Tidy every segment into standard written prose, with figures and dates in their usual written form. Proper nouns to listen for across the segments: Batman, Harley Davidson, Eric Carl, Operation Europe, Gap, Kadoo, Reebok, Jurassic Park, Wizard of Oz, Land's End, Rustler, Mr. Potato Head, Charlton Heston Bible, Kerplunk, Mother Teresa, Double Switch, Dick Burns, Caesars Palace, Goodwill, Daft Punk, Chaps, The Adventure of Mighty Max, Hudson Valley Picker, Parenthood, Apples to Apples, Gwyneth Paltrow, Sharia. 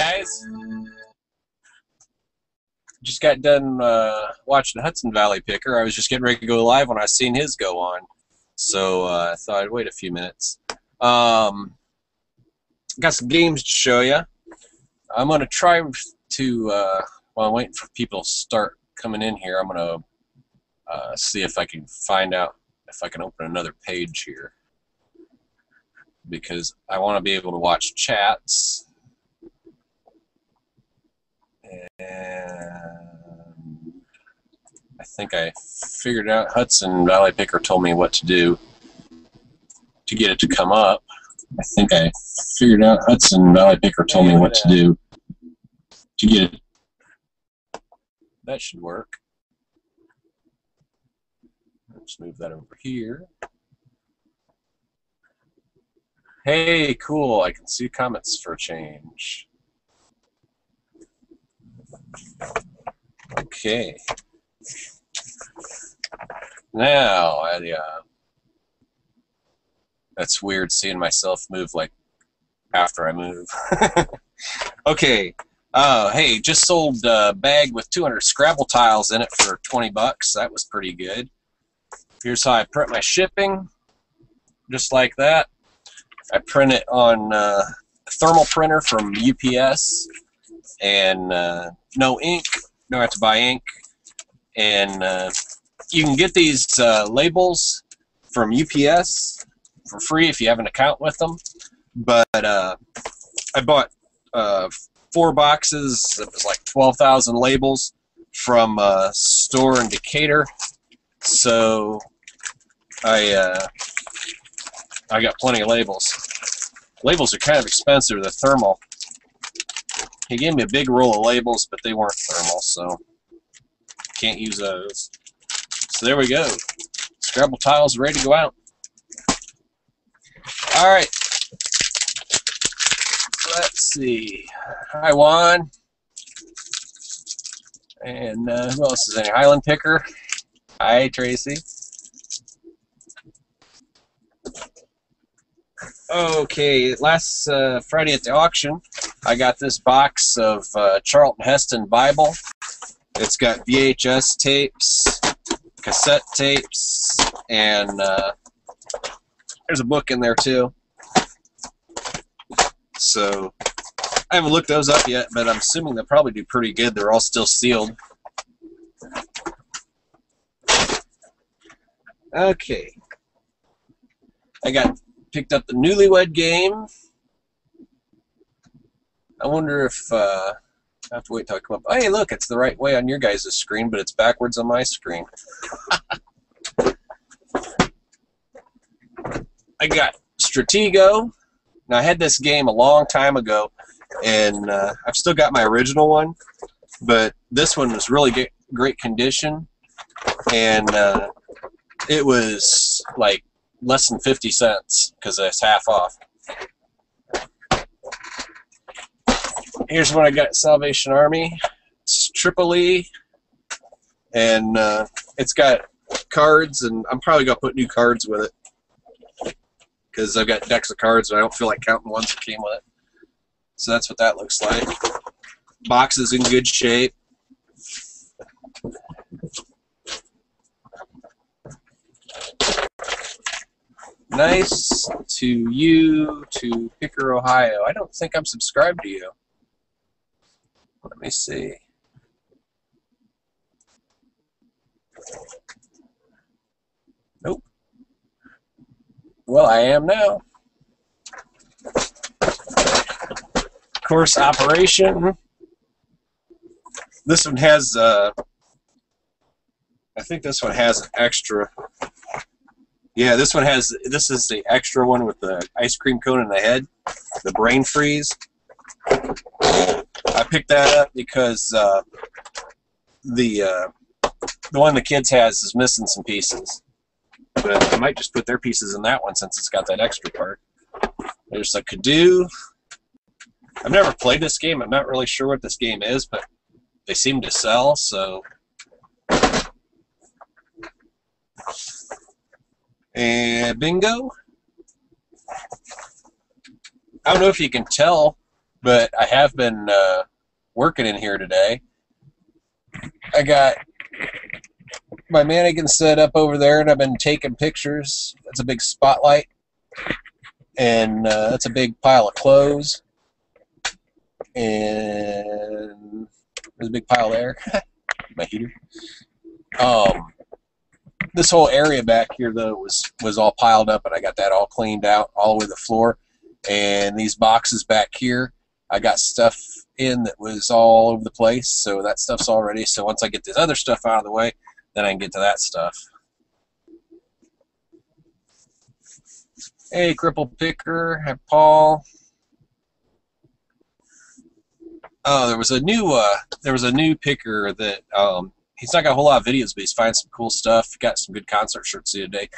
guys. Just got done watching Hudson Valley Picker. I was just getting ready to go live when I seen his go on. So I thought I'd wait a few minutes. Got some games to show you. I'm going to try to, while I'm waiting for people to start coming in here, I'm going to see if I can find out if I can open another page here, because I want to be able to watch chats. And I think I figured out Hudson Valley Picker told me what to do to get it to come up. I think I figured out Hudson Valley Picker told me what to do to get it. That should work. Let's move that over here. Hey, cool. I can see comments for a change. Okay. Now, that's weird seeing myself move like after I move. Okay. Hey, just sold a bag with 200 Scrabble tiles in it for 20 bucks. That was pretty good. Here's how I print my shipping. Just like that. I print it on a thermal printer from UPS, and no ink. Don't have to buy ink. And you can get these labels from UPS for free if you have an account with them. But I bought 4 boxes. It was like 12,000 labels from a store in Decatur. So I got plenty of labels. Labels are kind of expensive. They're thermal. He gave me a big roll of labels, but they weren't thermal, so can't use those. So there we go. Scrabble tiles ready to go out. All right. Let's see. Hi, Juan. And who else is in here? Highland Picker. Hi, Tracy. Okay, last Friday at the auction, I got this box of Charlton Heston Bible. It's got VHS tapes, cassette tapes, and there's a book in there too. So I haven't looked those up yet, but I'm assuming they'll probably do pretty good. They're all still sealed. Okay. I picked up the Newlywed Game. I wonder if I have to wait till I come up. Hey, look, it's the right way on your guys' screen, but it's backwards on my screen. I got Stratego. Now, I had this game a long time ago, and I've still got my original one, but this one was really great condition, and it was like less than 50 cents because it's half off. Here's what I got at Salvation Army. It's triple E, and it's got cards, and I'm probably going to put new cards with it because I've got decks of cards and I don't feel like counting ones that came with it. So that's what that looks like. Box is in good shape. Nice to you, to Picker, Ohio. I don't think I'm subscribed to you. Let me see. Nope. Well, I am now. Of course, Operation. This one has, I think this one has an extra. Yeah, this one has, this is the extra one with the ice cream cone in the head, the brain freeze. I picked that up because the one the kids has is missing some pieces. But I might just put their pieces in that one since it's got that extra part. There's a Kadoo. I've never played this game. I'm not really sure what this game is, but they seem to sell, so... And bingo. I don't know if you can tell But I have been working in here today. I got my mannequin set up over there, and I've been taking pictures. That's a big spotlight, and that's a big pile of clothes, and there's a big pile there. My heater. This whole area back here, though, was all piled up, and I got that all cleaned out all the way to the floor. And these boxes back here, I got stuff in that was all over the place, so that stuff's all ready. So once I get this other stuff out of the way, then I can get to that stuff. Hey, Cripple Picker. Hi, Paul. Oh, there was a new picker that he's not got a whole lot of videos, but he's finding some cool stuff. He got some good concert shirts the other day.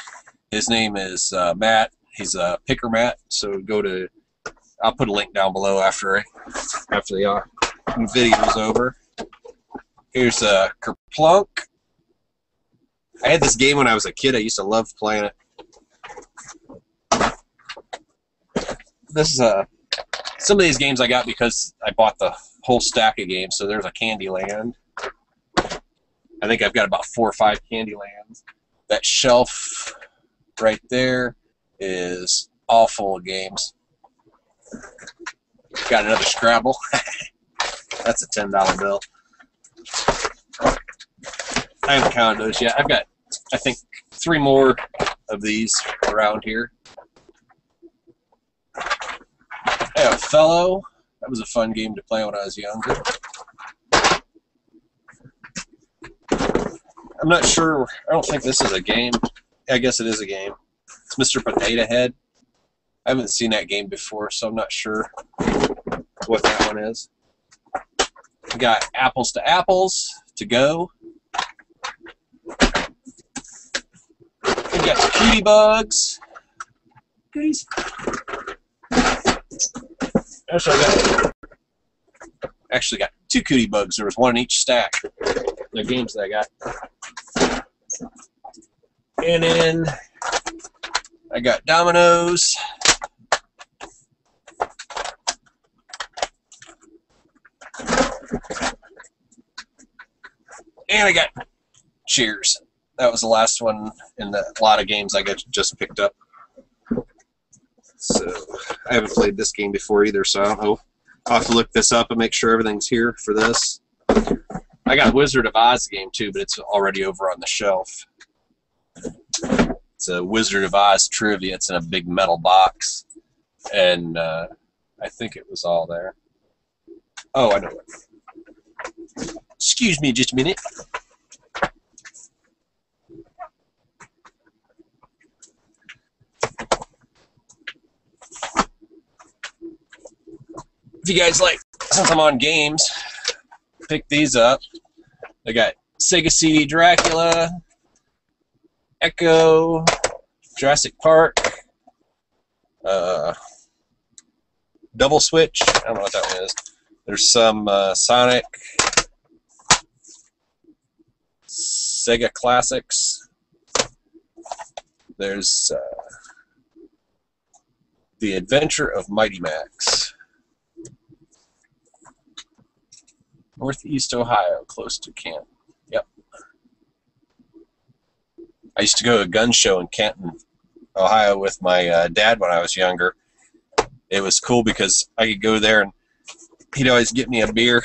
His name is Matt. He's a picker, Matt. So go to, I'll put a link down below after the video is over. Here's Kerplunk. I had this game when I was a kid. I used to love playing it. This is some of these games I got because I bought the whole stack of games. So there's a Candyland. I think I've got about 4 or 5 Candylands. That shelf right there is all full of games. Got another Scrabble. That's a $10 bill. I haven't counted those yet. I've got, I think, 3 more of these around here. I have Fellow. That was a fun game to play when I was younger. I'm not sure. I don't think this is a game. I guess it is a game. It's Mr. Potato Head. I haven't seen that game before, so I'm not sure what that one is. We got Apples to Apples to go. We got some cutie bugs. Goodies. Actually got 2 cutie bugs. There was one in each stack. The games that I got. And then I got dominoes. And I got Cheers. That was the last one in the lot of games I got just picked up. So I haven't played this game before either, so I'll have to look this up and make sure everything's here for this. I got a Wizard of Oz game too, but it's already over on the shelf. It's a Wizard of Oz trivia. It's in a big metal box, and I think it was all there. Oh, I know it. Excuse me just a minute. If you guys like, since I'm on games, pick these up. They got Sega CD Dracula, Echo, Jurassic Park, Double Switch. I don't know what that one is. There's some Sonic Sega Classics. There's The Adventure of Mighty Max. Northeast Ohio, close to Canton. Yep. I used to go to a gun show in Canton, Ohio with my dad when I was younger. It was cool because I could go there and he'd always get me a beer.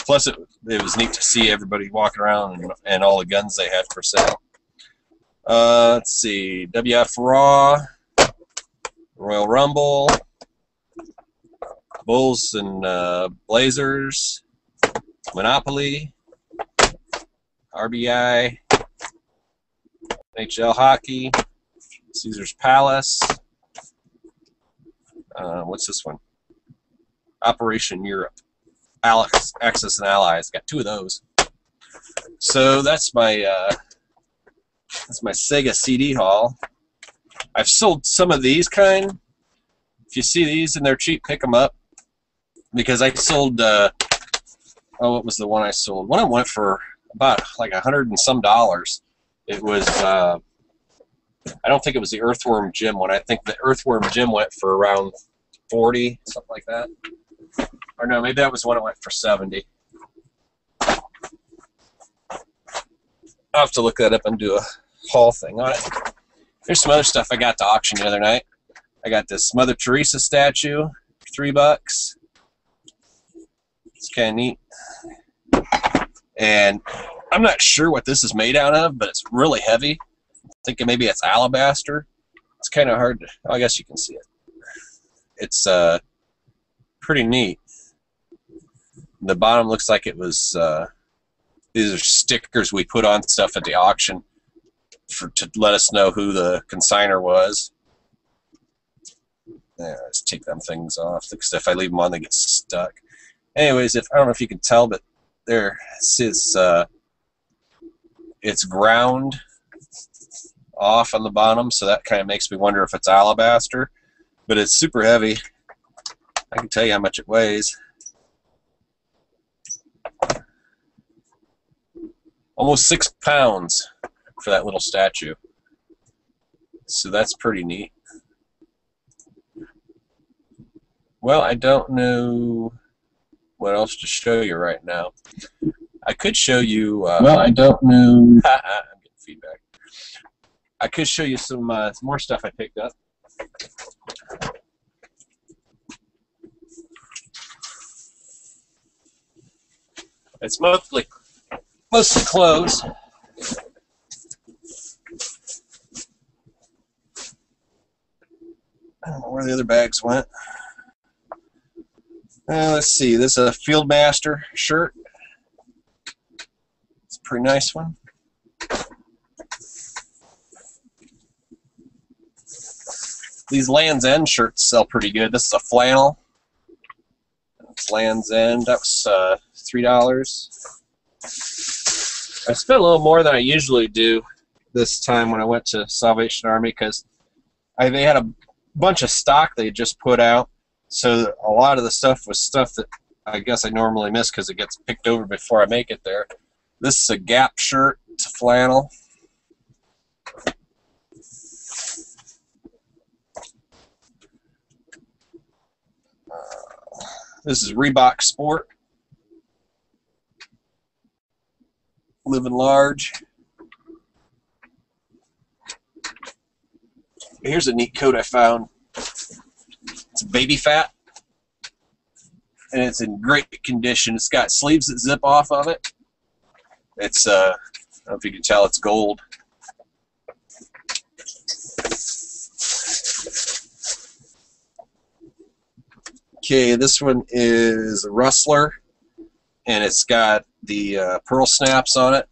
Plus it was neat to see everybody walking around and all the guns they had for sale. Let's see, WF Raw, Royal Rumble, Bulls and Blazers, Monopoly, RBI, NHL Hockey, Caesars Palace. What's this one? Operation Europe. Axis and Allies. Got 2 of those. So that's my Sega CD haul. I've sold some of these kind. If you see these and they're cheap, pick them up. Because I sold, oh, what was the one I sold? One I went for about like $100 and some dollars. It was I don't think it was the Earthworm Jim one. I think the Earthworm Jim went for around 40, something like that. Or no, maybe that was when it went for 70. I'll have to look that up and do a haul thing on it. Here's some other stuff I got to auction the other night. I got this Mother Teresa statue, $3. It's kind of neat. And I'm not sure what this is made out of, but it's really heavy. I'm thinking maybe it's alabaster. It's kind of hard to, oh, I guess you can see it. It's pretty neat. The bottom looks like it was, these are stickers we put on stuff at the auction to let us know who the consigner was. Yeah, let's take them things off, because if I leave them on, they get stuck. Anyways, if I don't know if you can tell, but there says it's ground off on the bottom, so that kind of makes me wonder if it's alabaster. But it's super heavy. I can tell you how much it weighs. Almost 6 pounds for that little statue. So that's pretty neat. Well, I don't know what else to show you right now. I could show you... well, I don't know... I'm getting feedback. I could show you some more stuff I picked up. It's mostly clothes. I don't know where the other bags went. Let's see, this is a Fieldmaster shirt. It's a pretty nice one. These Land's End shirts sell pretty good. This is a flannel. It's Land's End. That was $3. I spent a little more than I usually do this time when I went to Salvation Army, because they had a bunch of stock they just put out. So a lot of the stuff was stuff that I guess I normally miss because it gets picked over before I make it there. This is a Gap shirt. It's a flannel. This is Reebok Sport. Living large. Here's a neat coat I found. It's baby fat, and it's in great condition. It's got sleeves that zip off of it. It's I don't know if you can tell, it's gold. Okay, this one is a Rustler, and it's got the pearl snaps on it.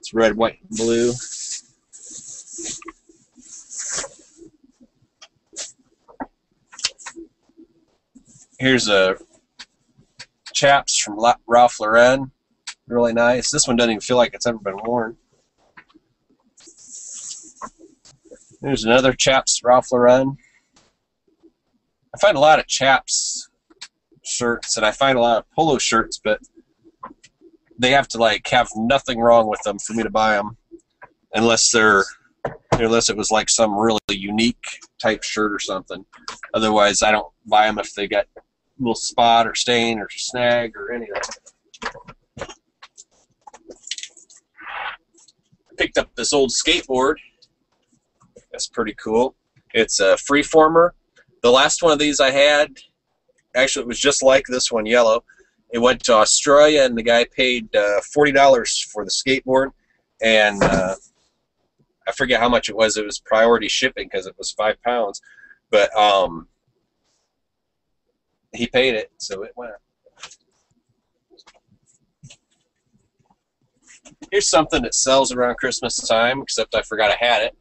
It's red, white, and blue. Here's a Chaps from Ralph Lauren. Really nice. This one doesn't even feel like it's ever been worn. There's another Chaps Ralph Lauren. I find a lot of Chaps shirts, and I find a lot of polo shirts, but they have to like have nothing wrong with them for me to buy them, unless they're it was like some really unique type shirt or something. Otherwise, I don't buy them if they got a little spot or stain or snag or anything. I picked up this old skateboard. That's pretty cool. It's a Freeformer. The last one of these I had, actually it was just like this one, yellow. It went to Australia, and the guy paid $40 for the skateboard, and I forget how much it was. It was priority shipping because it was 5 pounds, but he paid it, so it went. Here's something that sells around Christmas time, except I forgot I had it.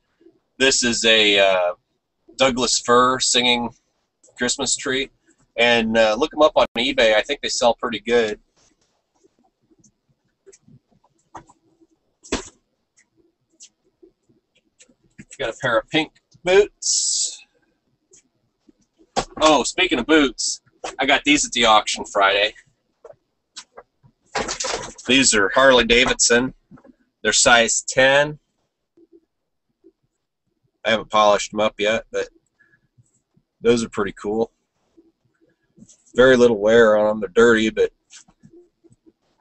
This is a Douglas fir singing Christmas tree, and look them up on eBay. I think they sell pretty good. Got a pair of pink boots. Oh, speaking of boots, I got these at the auction Friday. These are Harley Davidson. They're size 10. I haven't polished them up yet, but those are pretty cool. Very little wear on them. They're dirty, but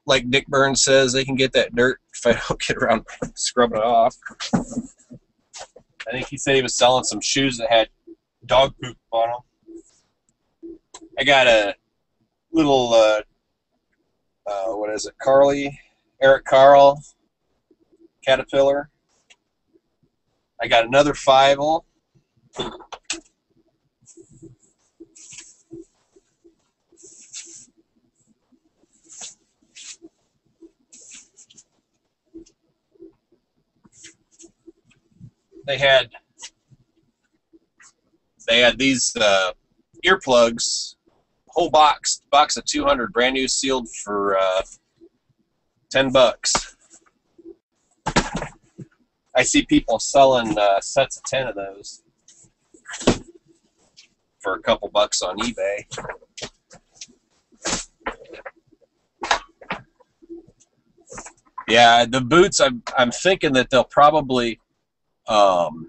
like Dick Burns says, they can get that dirt if I don't get around scrubbing it off. I think he said he was selling some shoes that had dog poop on them. I got a little, what is it, Eric Carl Caterpillar. I got another 5-0. They had these earplugs, whole box of 200, brand new, sealed for $10. I see people selling sets of 10 of those for a couple bucks on eBay. Yeah, the boots. I'm thinking that they'll probably the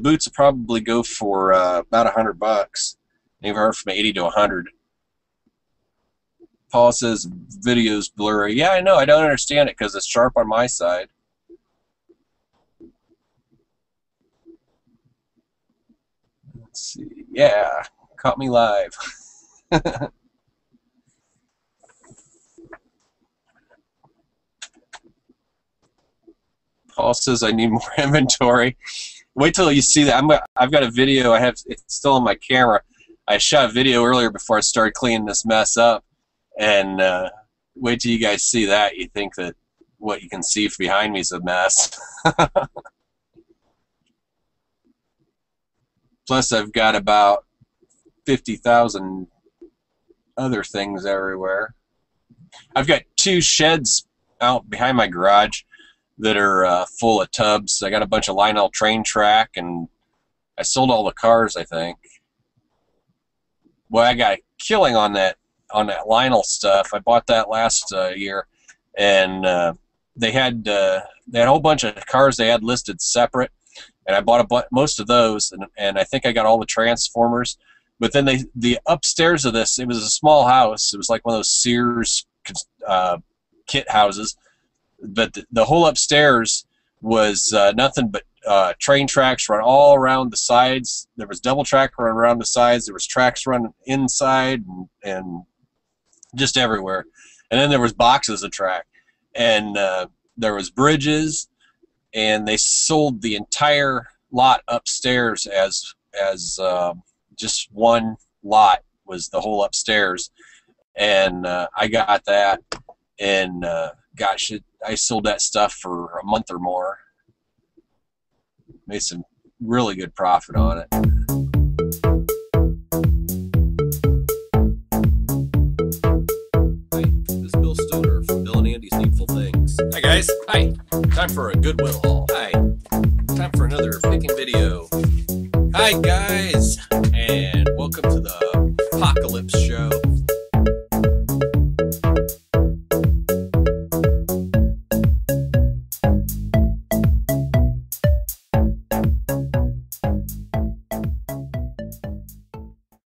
boots will probably go for about $100. Anywhere from 80 to 100. Paul says video's blurry. Yeah, I know. I don't understand it because it's sharp on my side. Let's see. Yeah, caught me live. Paul says I need more inventory. Wait till you see that. I've got a video. It's still on my camera. I shot a video earlier before I started cleaning this mess up, and wait till you guys see that. You think that what you can see behind me is a mess. Plus, I've got about 50,000 other things everywhere. I've got 2 sheds out behind my garage that are full of tubs. I got a bunch of Lionel train track, and I sold all the cars, I think. Well, I got a killing on that Lionel stuff. I bought that last year, and they had a whole bunch of cars they had listed separate. And I bought most of those, and I think I got all the Transformers. But then the upstairs of this, it was a small house. It was like one of those Sears kit houses. But the whole upstairs was nothing but train tracks run all around the sides. There was double track run around the sides. There was tracks running inside and just everywhere. And then there was boxes of track. And there was bridges. And they sold the entire lot upstairs as just one lot was the whole upstairs, and I got that, and gosh, I sold that stuff for a month or more. Made some really good profit on it. Hi guys. Hi. Time for a Goodwill haul. Hi. Time for another picking video. Hi guys.